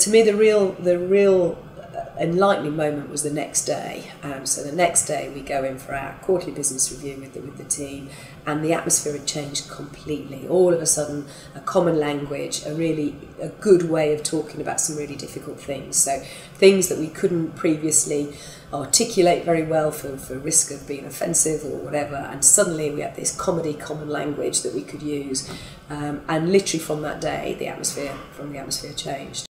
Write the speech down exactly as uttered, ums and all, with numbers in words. To me, the real, the real enlightening moment was the next day. Um, so the next day we go in for our quarterly business review with the, with the team, and the atmosphere had changed completely. All of a sudden, a common language, a really a good way of talking about some really difficult things. So things that we couldn't previously articulate very well for, for risk of being offensive or whatever, and suddenly we had this comedy common language that we could use. Um, and literally from that day, the atmosphere from the atmosphere changed.